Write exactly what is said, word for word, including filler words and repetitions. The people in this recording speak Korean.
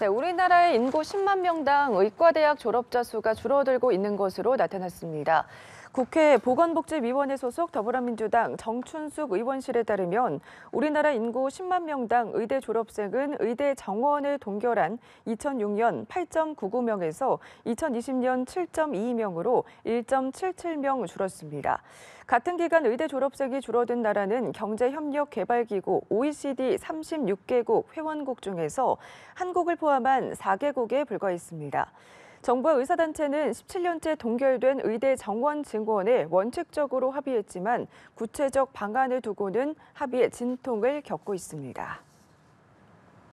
네, 우리나라의 인구 십만 명당 의과대학 졸업자 수가 줄어들고 있는 것으로 나타났습니다. 국회 보건복지위원회 소속 더불어민주당 정춘숙 의원실에 따르면 우리나라 인구 십만 명당 의대 졸업생은 의대 정원을 동결한 이천육 년 팔 점 구구 명에서 이천이십 년 칠 점 이이 명으로 일 점 칠칠 명 줄었습니다. 같은 기간 의대 졸업생이 줄어든 나라는 경제협력개발기구 오이시디 삼십육 개국 회원국 중에서 한국을 포함한 사 개국에 불과했습니다. 정부와 의사단체는 십칠 년째 동결된 의대 정원 증원에 원칙적으로 합의했지만 구체적 방안을 두고는 합의의 진통을 겪고 있습니다.